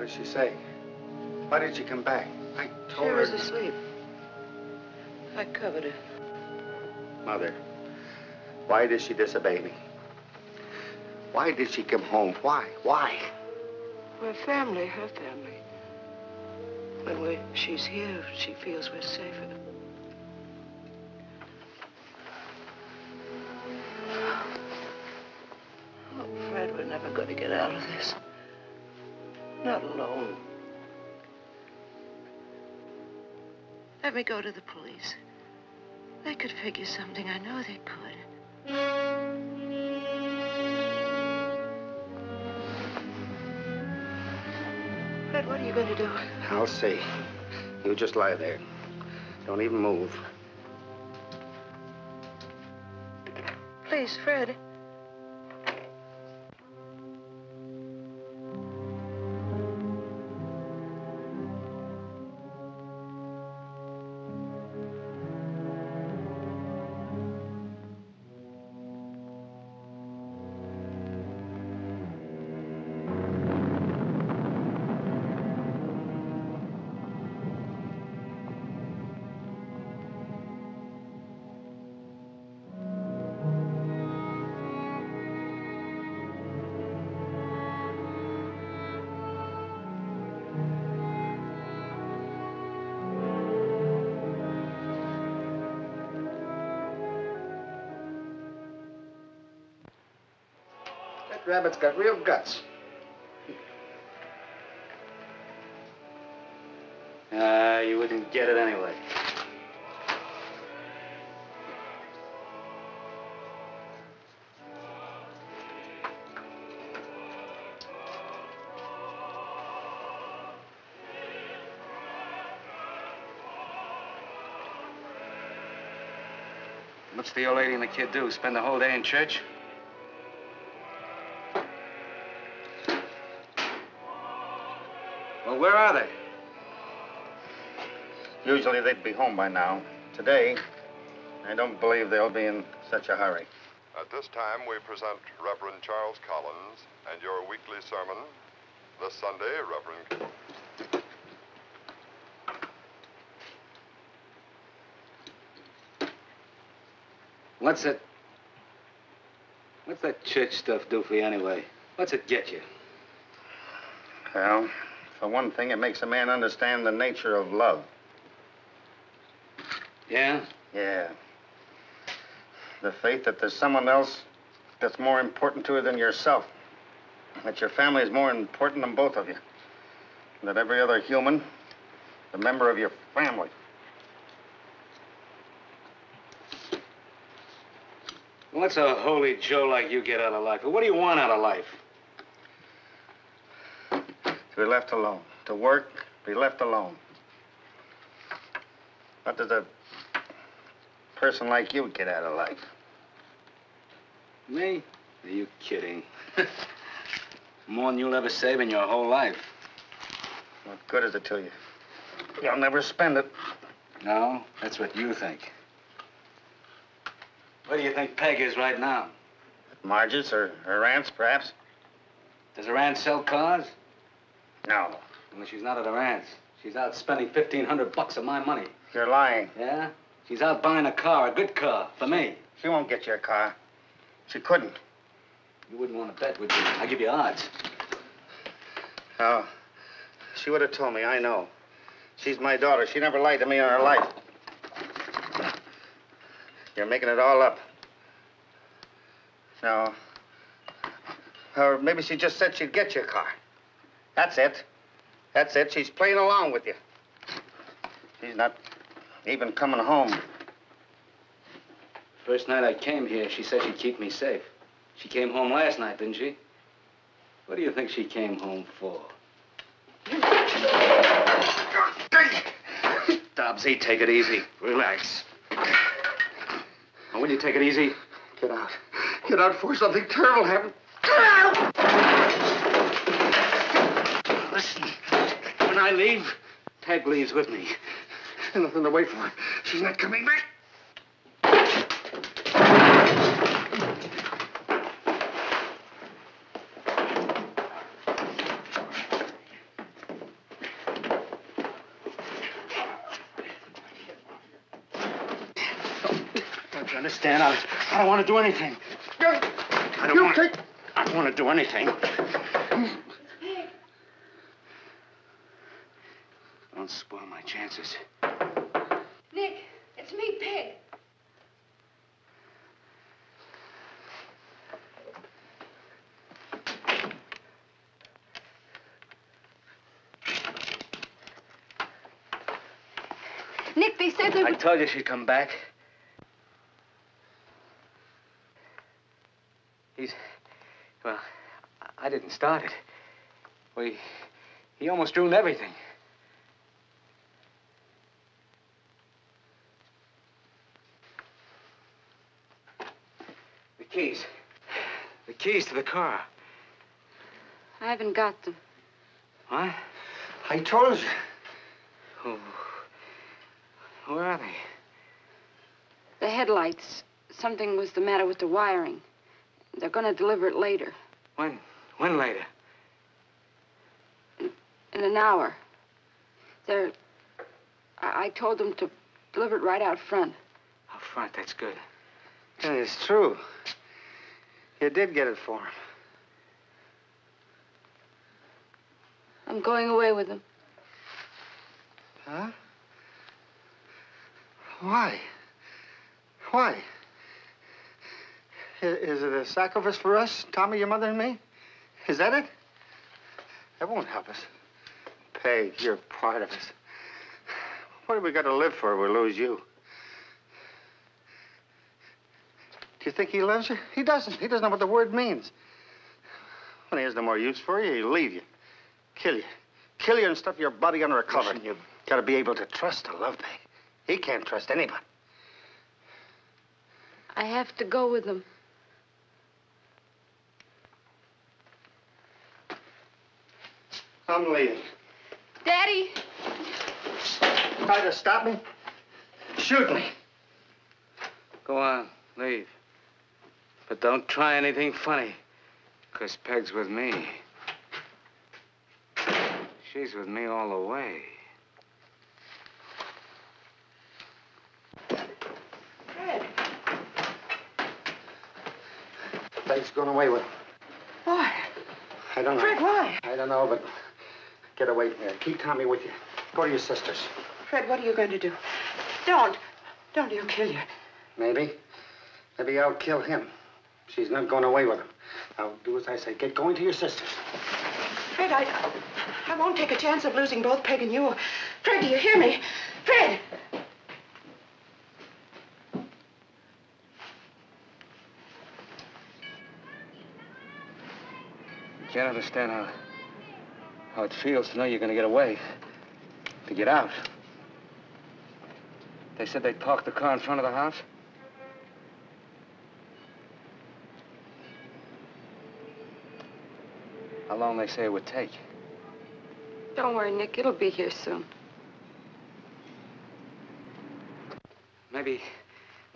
What did she say? Why did she come back? I told her... She was asleep. I covered her. Mother, why did she disobey me? Why did she come home? Why? Why? We're family, her family. When we, she's here, she feels we're safer. Oh, Fred, we're never going to get out of this. Not alone. Let me go to the police. They could figure something. I know they could. What are you going to do? I'll see. You just lie there. Don't even move. Please, Fred. Rabbit's got real guts. Ah, uh, you wouldn't get it anyway. What's the old lady and the kid do? Spend the whole day in church? Where are they? Usually they'd be home by now. Today, I don't believe they'll be in such a hurry. At this time, we present Reverend Charles Collins and your weekly sermon. This Sunday, Reverend... What's it... What's that church stuff do for you anyway? What's it get you? Well... For one thing, it makes a man understand the nature of love. Yeah? Yeah. The faith that there's someone else that's more important to you than yourself. That your family is more important than both of you. That every other human is a member of your family. Well, what's a holy Joe like you get out of life? What do you want out of life? To be left alone, to work, be left alone. What does a person like you get out of life? Me? Are you kidding? More than you'll ever save in your whole life. What good is it to you? You'll never spend it. No, that's what you think. Where do you think Peg is right now? Marge's or her aunt's, perhaps. Does her aunt sell cars? No. Well, she's not at her aunt's. She's out spending fifteen hundred bucks of my money. You're lying. Yeah? She's out buying a car, a good car, for me. She won't get you a car. She couldn't. You wouldn't want to bet, would you? I'll give you odds. Oh. She would have told me, I know. She's my daughter. She never lied to me in her life. You're making it all up. No. Or maybe she just said she'd get you a car. That's it. That's it. She's playing along with you. She's not even coming home. First night I came here, she said she'd keep me safe. She came home last night, didn't she? What do you think she came home for? Dobbsy, take it easy. Relax. Now, will you take it easy? Get out. Get out before something terrible happens. Get out! Listen, when I leave, Peg leaves with me. There's nothing to wait for. She's not coming back. understand? I, was, I don't want to do anything. I don't want to, I don't want to do anything. Don't spoil my chances. Nick, it's me, Peg. Nick, they said they would... I told you she'd come back. He's... Well, I didn't start it. We... He almost ruined everything. The keys. The keys to the car. I haven't got them. What? I told you. Oh. Where are they? The headlights. Something was the matter with the wiring. They're going to deliver it later. When? When later? In, in an hour. They're... I, I told them to deliver it right out front. Out front, that's good. Yeah, it's true. You did get it for him. I'm going away with him. Huh? Why? Why? Is it a sacrifice for us, Tommy, your mother, and me? Is that it? That won't help us. Peg, you're part of us. What have we got to live for if we lose you? Do you think he loves you? He doesn't. He doesn't know what the word means. When he has no more use for you, he'll leave you. Kill you. Kill you and stuff your body under a cover. You've got to be able to trust and love, Peg. He can't trust anybody. I have to go with him. I'm leaving. Daddy! Try to stop me? Shoot me. Go on, leave. But don't try anything funny, because Peg's with me. She's with me all the way. Peg's going away with him. Why? I don't know. Fred, why? I don't know, but get away from here. Keep Tommy with you. Go to your sister's. Fred, what are you going to do? Don't. Don't, he'll kill you. Maybe. Maybe I'll kill him. She's not going away with him. Now, do as I say. Get going to your sister's. Fred, I... I won't take a chance of losing both Peg and you. Fred, do you hear me? Fred! I can't understand how, how it feels to know you're going to get away, to get out. They said they parked the car in front of the house? How long they say it would take? Don't worry, Nick. It'll be here soon. Maybe,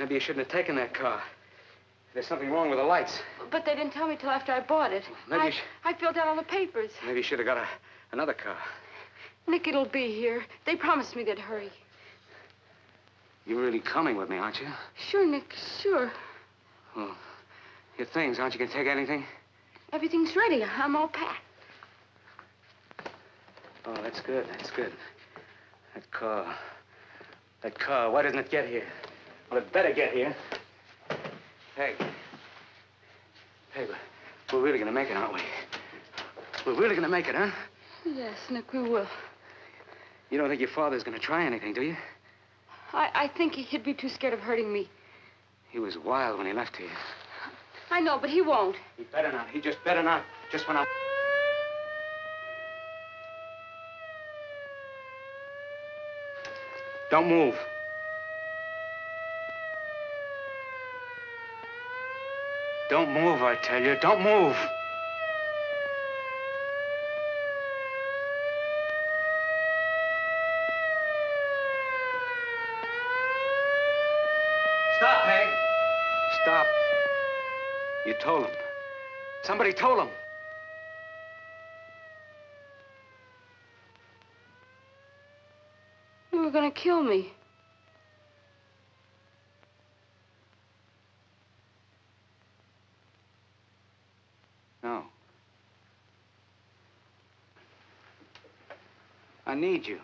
maybe you shouldn't have taken that car. There's something wrong with the lights. But they didn't tell me till after I bought it. Maybe I, I filled out all the papers. Maybe you should have got a, another car. Nick, it'll be here. They promised me they'd hurry. You're really coming with me, aren't you? Sure, Nick, sure. Well, your things, aren't you going to take anything? Everything's ready. I'm all packed. Oh, that's good, that's good. That car. That car, why doesn't it get here? Well, it better get here. Hey, hey, we're really going to make it, aren't we? We're really going to make it, huh? Yes, Nick, we will. You don't think your father's going to try anything, do you? I, I think he'd be too scared of hurting me. He was wild when he left here. I know, but he won't. He better not. He just better not. Just when I... Don't move. Don't move, I tell you. Don't move. Stop, Peg. Stop. You told him. Somebody told him. You were gonna kill me. I need you.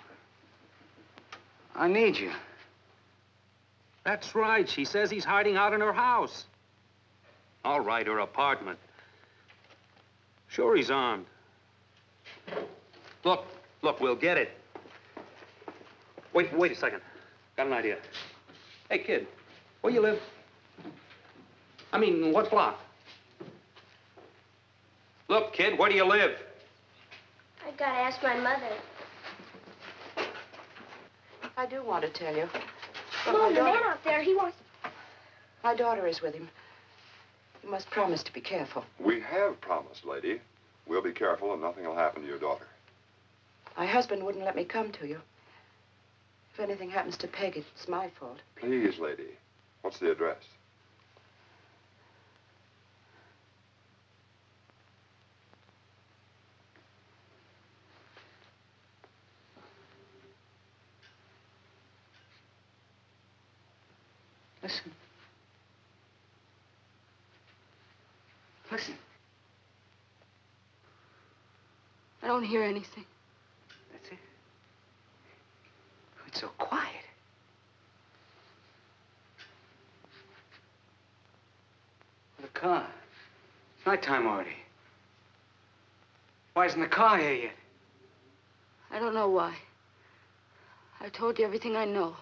I need you. That's right. She says he's hiding out in her house. All right, her apartment. Sure, he's armed. Look, look, we'll get it. Wait, wait a second. Got an idea. Hey, kid, where you live? I mean, what block? Look, kid, where do you live? I gotta ask my mother. I do want to tell you. Mom, the man out there, he wants... My daughter is with him. You must promise to be careful. We have promised, lady. We'll be careful and nothing will happen to your daughter. My husband wouldn't let me come to you. If anything happens to Peggy, it's my fault. Please, lady. What's the address? Listen. Listen. I don't hear anything. That's it. It's so quiet. The car. It's nighttime already. Why isn't the car here yet? I don't know why. I told you everything I know.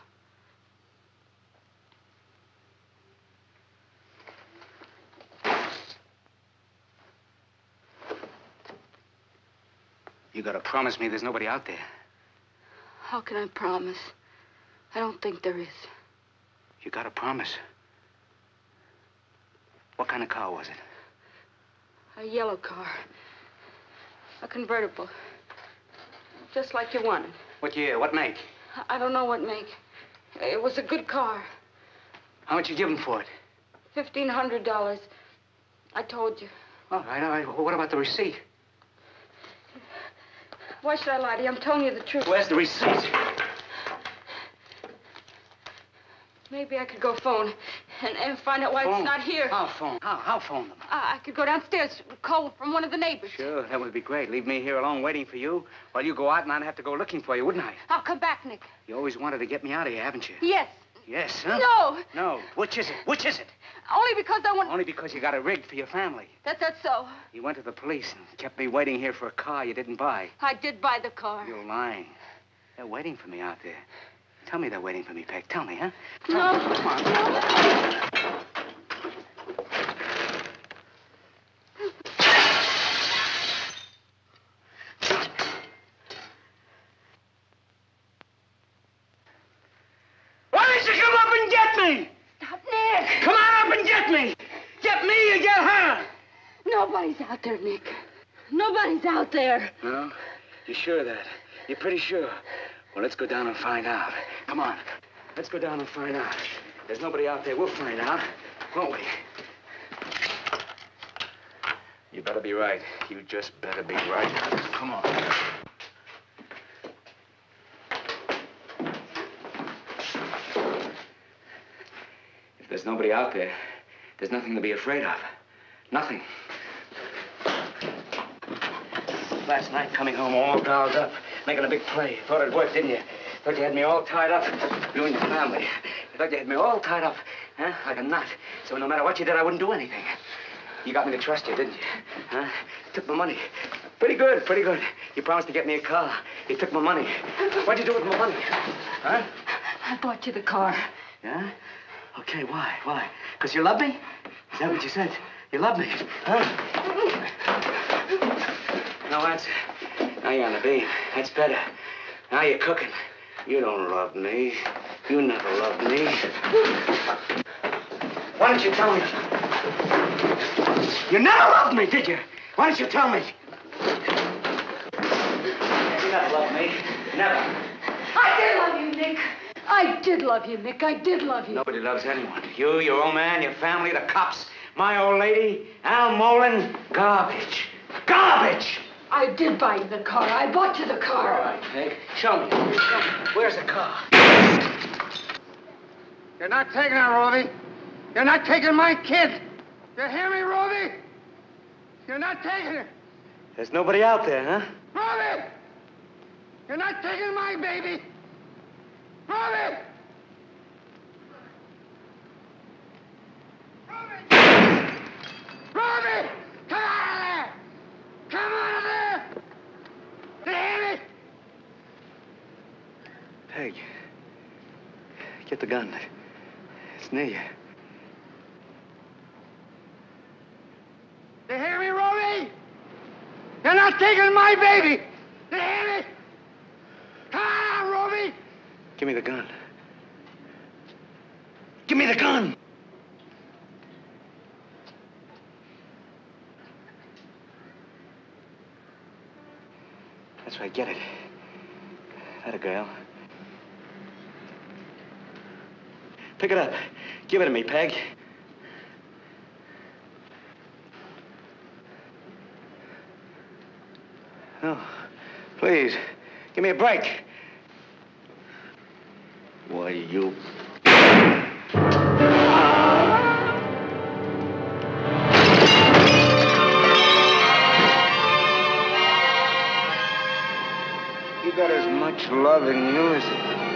You gotta promise me there's nobody out there. How can I promise? I don't think there is. You gotta promise. What kind of car was it? A yellow car. A convertible. Just like you wanted. What year? What make? I don't know what make. It was a good car. How much you give him for it? Fifteen hundred dollars. I told you. All right, all right. What about the receipt? Why should I lie to you? I'm telling you the truth. Where's the receipt? Maybe I could go phone and, and find out why phone. It's not here. How phone? How, how phone them? Uh, I could go downstairs, call from one of the neighbors. Sure, that would be great. Leave me here alone waiting for you while you go out, and I'd have to go looking for you, wouldn't I? I'll come back, Nick. You always wanted to get me out of here, haven't you? Yes. Yes, huh? No. No. Which is it? Which is it? Only because I want... Only because you got it rigged for your family. That, that's so. You went to the police and kept me waiting here for a car you didn't buy. I did buy the car. You're lying. They're waiting for me out there. Tell me they're waiting for me, Peg. Tell me, huh? Tell no. Me. Come on. No. Nobody's out there, Nick. Nobody's out there. No? You sure of that? You're pretty sure? Well, let's go down and find out. Come on. Let's go down and find out. There's nobody out there. We'll find out, won't we? You better be right. You just better be right. Come on. If there's nobody out there, there's nothing to be afraid of. Nothing. Last night, coming home all dolled up, making a big play. Thought it worked, didn't you? Thought you had me all tied up, you and your family. You thought you had me all tied up, huh? Like a knot. So no matter what you did, I wouldn't do anything. You got me to trust you, didn't you? Huh? You took my money. Pretty good, pretty good. You promised to get me a car. You took my money. What'd you do with my money? Huh? I bought you the car. Yeah? Okay, why? Why? Because you love me? Is that what you said? You love me, huh? No answer. Now you're on the beam. That's better. Now you're cooking. You don't love me. You never loved me. Why don't you tell me? You never loved me, did you? Why don't you tell me? You never loved me. Never. I did love you, Nick. I did love you, Nick. I did love you. Nobody loves anyone. You, your old man, your family, the cops, my old lady, Al Molin. Garbage. Garbage! I did buy you the car. I bought you the car. All right, Peg. Show me. Show me. Where's the car? You're not taking her, Robey. You're not taking my kid. You hear me, Robey? You're not taking her. There's nobody out there, huh? Robey! You're not taking my baby! Robey! Robey! Robey! Come out of there! Come out of there! Do you hear me? Peg, get the gun. It's near you. Do you hear me, Robey? You're not taking my baby! Do you hear me? Come on, Robey! Give me the gun. Give me the gun! That's right, get it. Atta girl. Pick it up. Give it to me, Peg. No, please, give me a break. Why, you... You got as much love in you as...